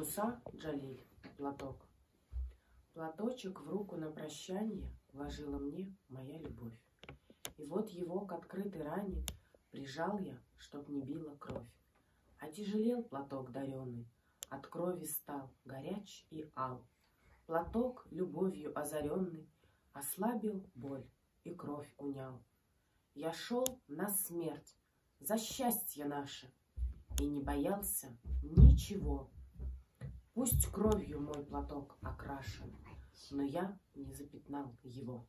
Муса Джалиль, платок. Платочек в руку на прощание вложила мне моя любовь. И вот его к открытой ране прижал я, чтоб не била кровь. Отяжелел платок даренный, от крови стал горяч и ал. Платок, любовью озаренный, ослабил боль и кровь унял. Я шел на смерть за счастье наше и не боялся ничего. Пусть кровью мой платок окрашен, но я не запятнал его.